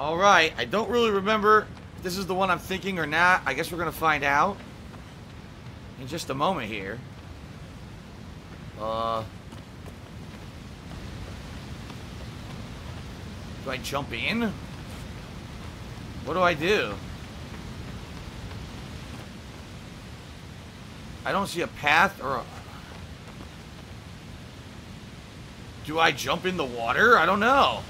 All right. I don't really remember if this is the one I'm thinking or not. I guess we're going to find out in just a moment here. Do I jump in? What do? I don't see a path or a... Do I jump in the water? I don't know.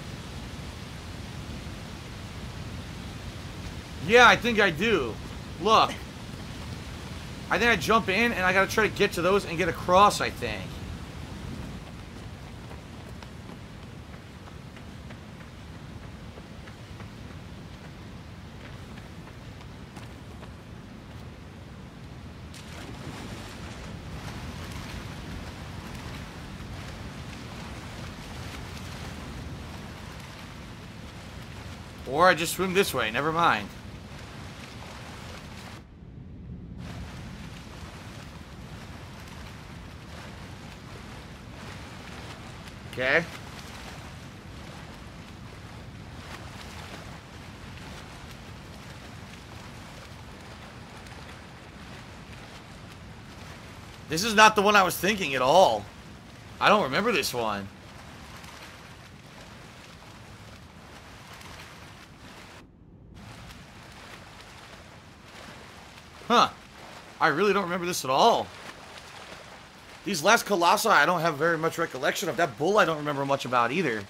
Yeah, I think I do. Look. I think I jump in and I gotta try to get to those and get across, I think. Or I just swim this way. Never mind. Okay. This is not the one I was thinking at all. I don't remember this one. Huh. I really don't remember this at all. These last colossi, I don't have very much recollection of. That bull, I don't remember much about either.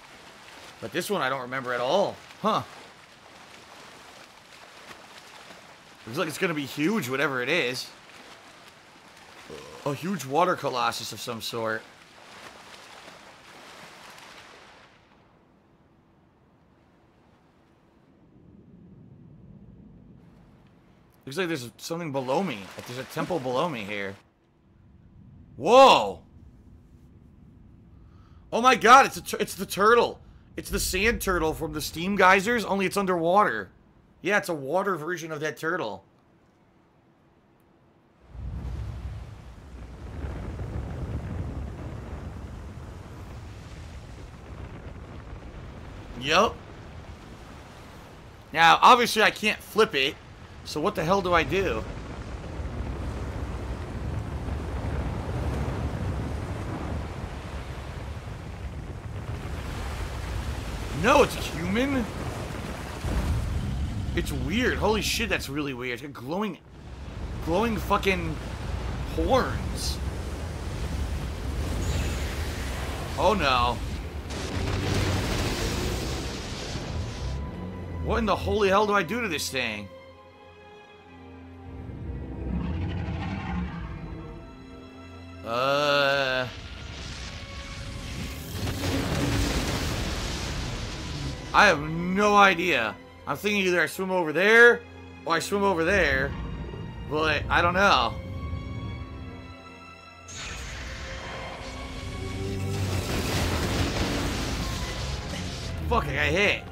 But this one, I don't remember at all. Huh. Looks like it's going to be huge, whatever it is. A huge water colossus of some sort. Looks like there's something below me. Like there's a temple below me here. Whoa! Oh my god, it's the turtle. It's the sand turtle from the steam geysers, only it's underwater. Yeah, it's a water version of that turtle. Yup. Now, obviously I can't flip it. So what the hell do I do? No, it's human? It's weird. Holy shit, that's really weird. It's glowing fucking horns. Oh no. What in the holy hell do I do to this thing? I have no idea. I'm thinking either I swim over there or I swim over there, but I don't know. Fuck, I got hit.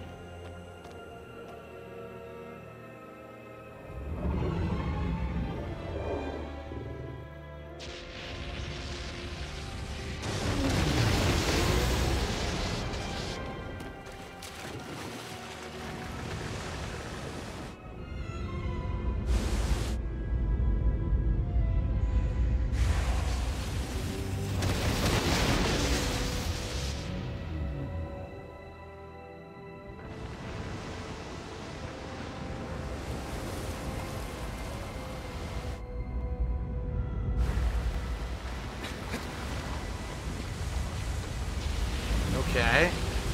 Okay.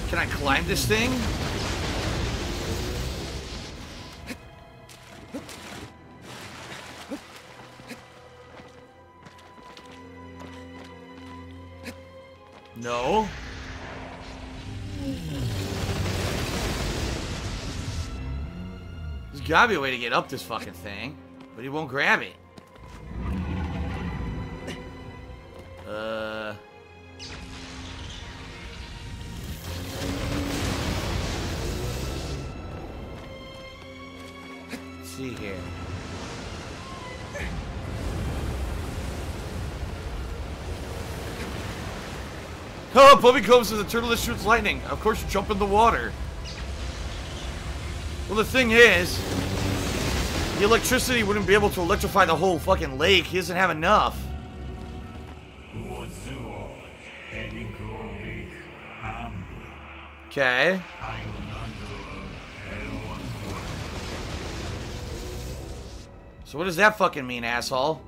Can I climb this thing? No. There's gotta be a way to get up this fucking thing, but he won't grab it. See here. Oh, Bobby Combs is a turtle that shoots lightning. Of course, you jump in the water. Well, the thing is, the electricity wouldn't be able to electrify the whole fucking lake. He doesn't have enough. Okay. So what does that fucking mean, asshole?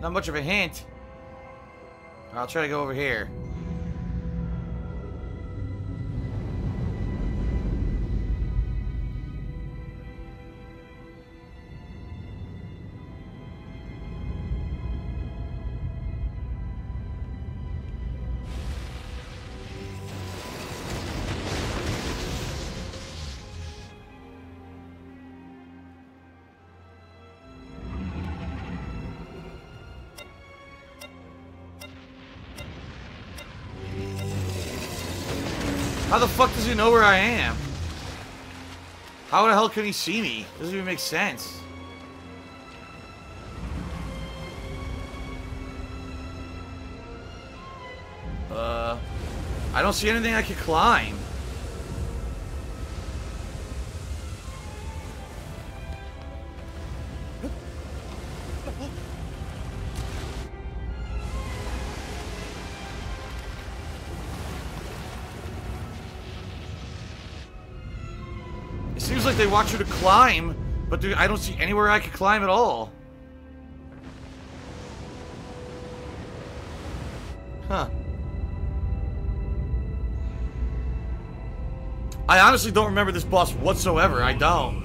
Not much of a hint. I'll try to go over here. How the fuck does he know where I am? How the hell could he see me? Doesn't even make sense. I don't see anything I could climb. Seems like they want you to climb, but dude, I don't see anywhere I can climb at all. Huh. I honestly don't remember this boss whatsoever. I don't.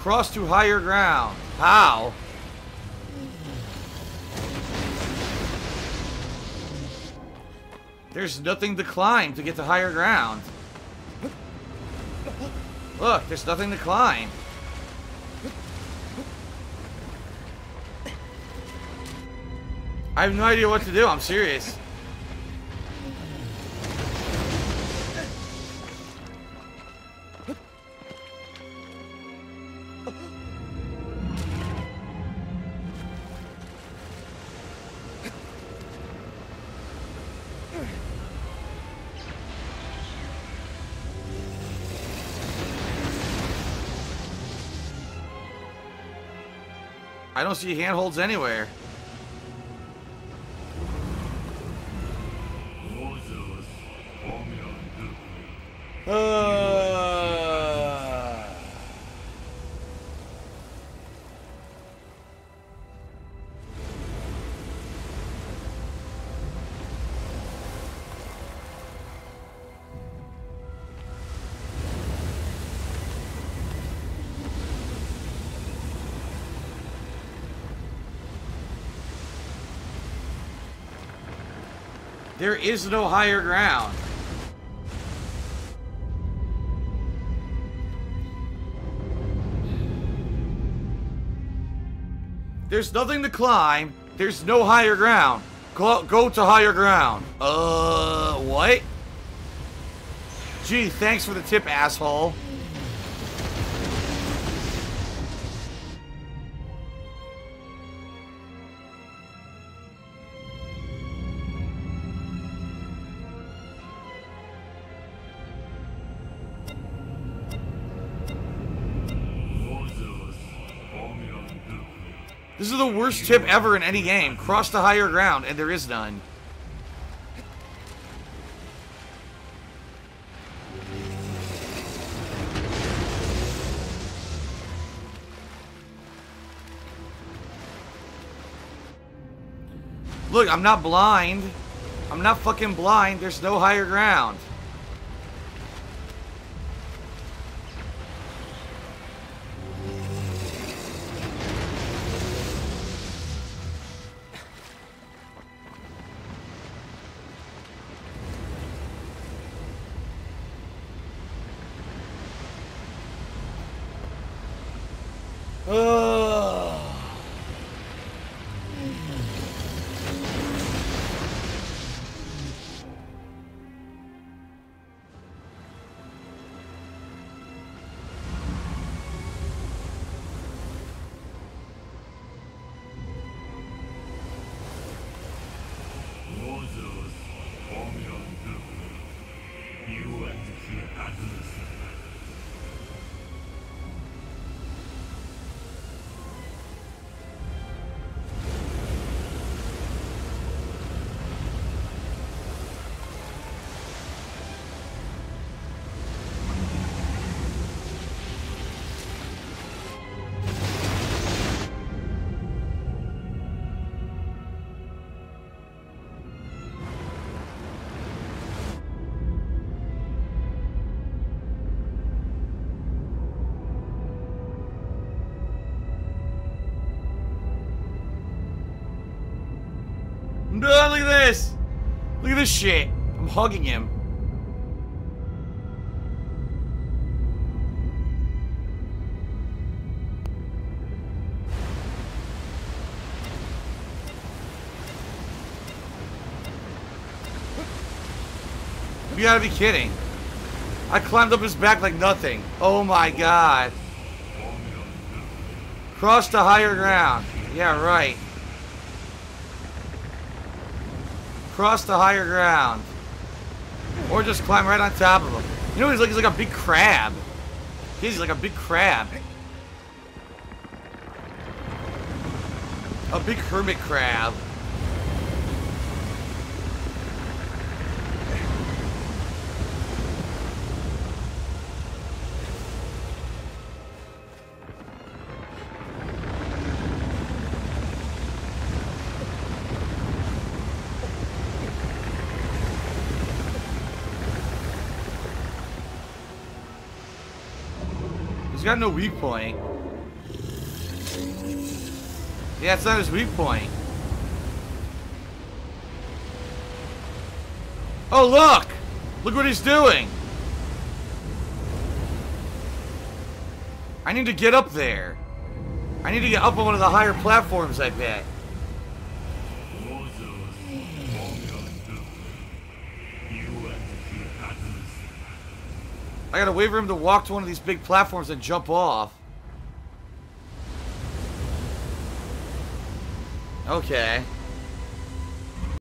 Cross to higher ground. How? There's nothing to climb to get to higher ground. Look, there's nothing to climb. I have no idea what to do. I'm serious. I don't see handholds anywhere. There is no higher ground. There's nothing to climb. There's no higher ground. Go to higher ground. What? Gee, thanks for the tip, asshole. This is the worst tip ever in any game. Cross to higher ground, and there is none. Look, I'm not blind. I'm not fucking blind. There's no higher ground. No, look at this! Look at this shit! I'm hugging him. You gotta be kidding. I climbed up his back like nothing. Oh my god. Cross to higher ground. Yeah, right. Cross to higher ground. Or just climb right on top of him. You know what he's like? He's like a big crab. He's like a big crab. A big hermit crab. He's got no weak point. Yeah, it's not his weak point. Oh, look! Look what he's doing! I need to get up there. I need to get up on one of the higher platforms, I bet. I gotta wait for him to walk to one of these big platforms and jump off. Okay.